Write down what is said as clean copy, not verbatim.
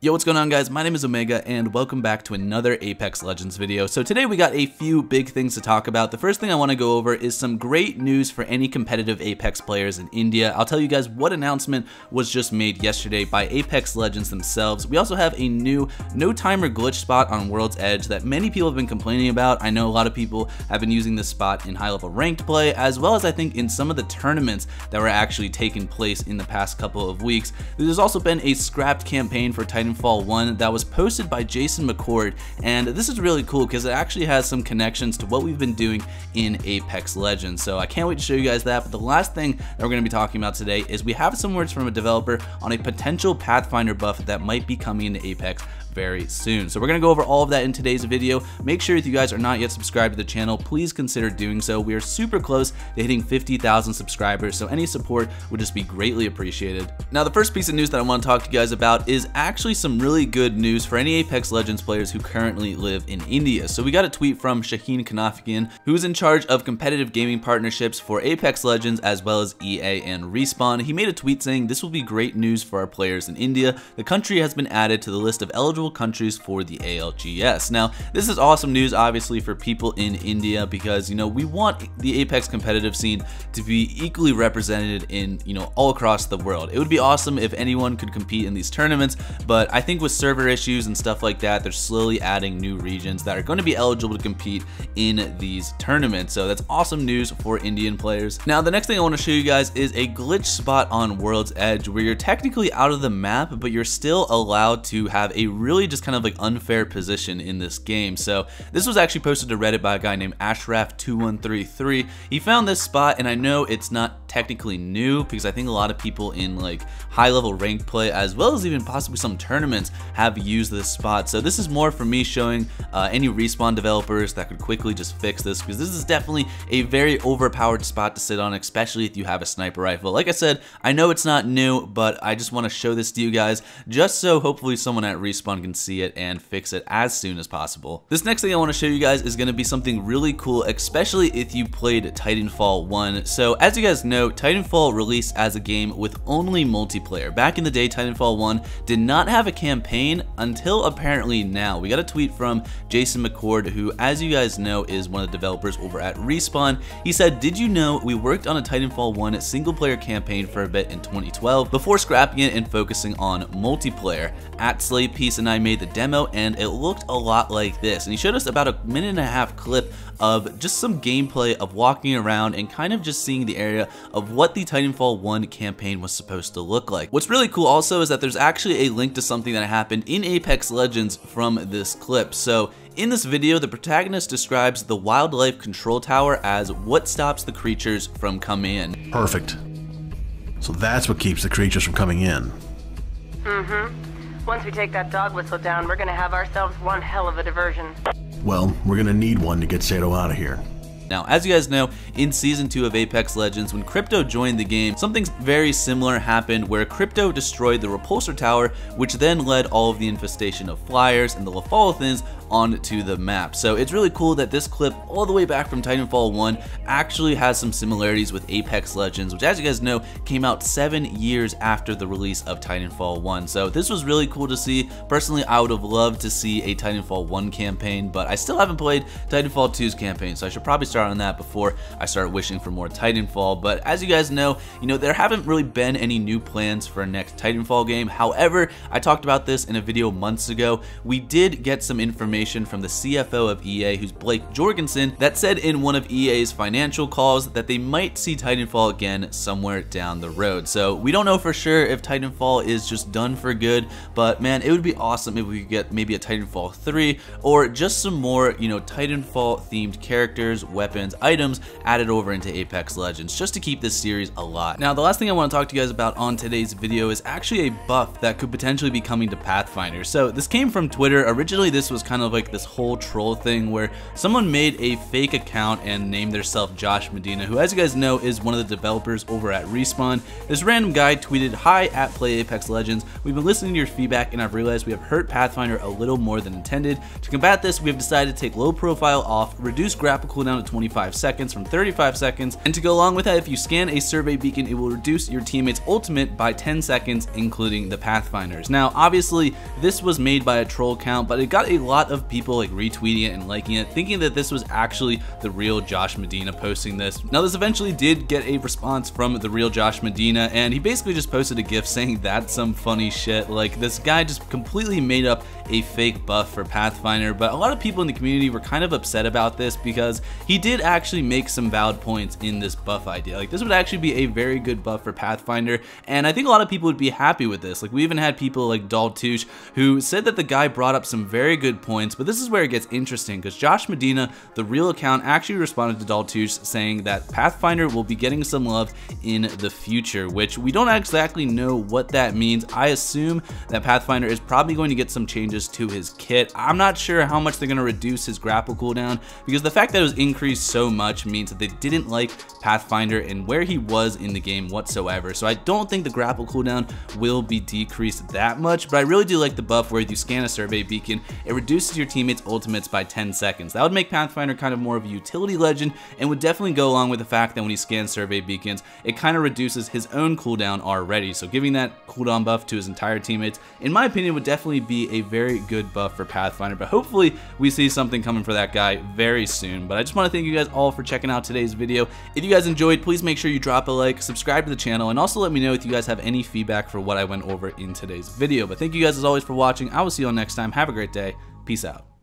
Yo, what's going on guys? My name is Omega and welcome back to another Apex Legends video. So today we got a few big things to talk about. The first thing I want to go over is some great news for any competitive Apex players in India. I'll tell you guys what announcement was just made yesterday by Apex Legends themselves. We also have a new no timer glitch spot on World's Edge that many people have been complaining about. I know a lot of people have been using this spot in high level ranked play, as well as I think in some of the tournaments that were actually taking place in the past couple of weeks. There's also been a scrapped campaign for Titanfall 1 that was posted by Jason McCord, and this is really cool because it actually has some connections to what we've been doing in Apex Legends. So I can't wait to show you guys that. But the last thing that we're going to be talking about today is we have some words from a developer on a potential Pathfinder buff that might be coming into Apex very soon. So we're going to go over all of that in today's video. Make sure if you guys are not yet subscribed to the channel, please consider doing so. We are super close to hitting 50,000 subscribers, so any support would just be greatly appreciated. Now, the first piece of news that I want to talk to you guys about is actually some really good news for any Apex Legends players who currently live in India. So we got a tweet from Shaheen Kanafikian, who's in charge of competitive gaming partnerships for Apex Legends as well as EA and Respawn. He made a tweet saying, "This will be great news for our players in India. The country has been added to the list of eligible countries for the ALGS. Now, this is awesome news, obviously, for people in India because, you know, we want the Apex competitive scene to be equally represented in, you know, all across the world. It would be awesome if anyone could compete in these tournaments, but I think with server issues and stuff like that, they're slowly adding new regions that are going to be eligible to compete in these tournaments. So that's awesome news for Indian players. Now, the next thing I want to show you guys is a glitch spot on World's Edge where you're technically out of the map, but you're still allowed to have a really just kind of like unfair position in this game. So this was actually posted to Reddit by a guy named Ashraf2133. He found this spot, and I know it's not technically new because I think a lot of people in like high level ranked play as well as even possibly some tournaments have used this spot. So this is more for me showing any Respawn developers that could quickly just fix this, because this is definitely a very overpowered spot to sit on, especially if you have a sniper rifle. Like I said, I know it's not new, but I just want to show this to you guys just so hopefully someone at Respawn can see it and fix it as soon as possible. This next thing I want to show you guys is going to be something really cool, especially if you played Titanfall 1. So as you guys know, Titanfall released as a game with only multiplayer. Back in the day, Titanfall 1 did not have a campaign until apparently now. We got a tweet from Jason McCord, who as you guys know is one of the developers over at Respawn. He said, "Did you know we worked on a Titanfall 1 single player campaign for a bit in 2012 before scrapping it and focusing on multiplayer? At Slate Peace and I made the demo and it looked a lot like this." And he showed us about a 1.5-minute clip of just some gameplay of walking around and kind of just seeing the area of what the Titanfall 1 campaign was supposed to look like. What's really cool also is that there's actually a link to something that happened in Apex Legends from this clip. So in this video, the protagonist describes the wildlife control tower as what stops the creatures from coming in. Perfect. So that's what keeps the creatures from coming in. Mm-hmm. Once we take that dog whistle down, we're gonna have ourselves one hell of a diversion. Well, we're gonna need one to get Sato out of here. Now, as you guys know, in Season 2 of Apex Legends, when Crypto joined the game, something very similar happened where Crypto destroyed the Repulsor Tower, which then led all of the infestation of Flyers and the Leviathans onto the map. So it's really cool that this clip all the way back from Titanfall 1 actually has some similarities with Apex Legends, which as you guys know came out 7 years after the release of Titanfall 1. So this was really cool to see. Personally, I would have loved to see a Titanfall 1 campaign, but I still haven't played Titanfall 2's campaign, so I should probably start on that before I start wishing for more Titanfall. But as you guys know, there haven't really been any new plans for a next Titanfall game. However, I talked about this in a video months ago. We did get some information from the CFO of EA, who's Blake Jorgensen, that said in one of EA's financial calls that they might see Titanfall again somewhere down the road. So we don't know for sure if Titanfall is just done for good, but man, it would be awesome if we could get maybe a Titanfall 3 or just some more, Titanfall themed characters, weapons, items added over into Apex Legends just to keep this series alive. Now, the last thing I want to talk to you guys about on today's video is actually a buff that could potentially be coming to Pathfinder. So this came from Twitter. Originally, this was kind of like this whole troll thing where someone made a fake account and named themselves Josh Medina, who as you guys know is one of the developers over at Respawn. This random guy tweeted, "Hi, at Play Apex Legends. We've been listening to your feedback and I've realized we have hurt Pathfinder a little more than intended. To combat this, we have decided to take low profile off, reduce grapple cooldown to 25 seconds from 35 seconds. And to go along with that, if you scan a survey beacon, it will reduce your teammate's ultimate by 10 seconds, including the Pathfinders. Now, obviously, this was made by a troll count, but it got a lot of people like retweeting it and liking it, thinking that this was actually the real Josh Medina posting this. Now, this eventually did get a response from the real Josh Medina, and he basically just posted a GIF saying that's some funny shit. Like, this guy just completely made up a fake buff for Pathfinder, but a lot of people in the community were kind of upset about this because he did actually make some valid points in this buff idea. Like, this would actually be a very good buff for Pathfinder, and I think a lot of people would be happy with this. Like, we even had people like Daltouche who said that the guy brought up some very good points, but this is where it gets interesting because Josh Medina, the real account, actually responded to Daltouche saying that Pathfinder will be getting some love in the future, which we don't exactly know what that means. I assume that Pathfinder is probably going to get some changes to his kit. I'm not sure how much they're going to reduce his grapple cooldown because the fact that it was increased so much means that they didn't like Pathfinder and where he was in the game whatsoever. So I don't think the grapple cooldown will be decreased that much, but I really do like the buff where if you scan a survey beacon, it reduces your teammates' ultimates by 10 seconds. That would make Pathfinder kind of more of a utility legend and would definitely go along with the fact that when he scans survey beacons, it kind of reduces his own cooldown already. So giving that cooldown buff to his entire teammates, in my opinion, would definitely be a very good buff for Pathfinder, but hopefully we see something coming for that guy very soon. But I just want to thank you guys all for checking out today's video. If you guys enjoyed, please make sure you drop a like, subscribe to the channel, and also let me know if you guys have any feedback for what I went over in today's video. But thank you guys as always for watching. I will see you all next time. Have a great day. Peace out.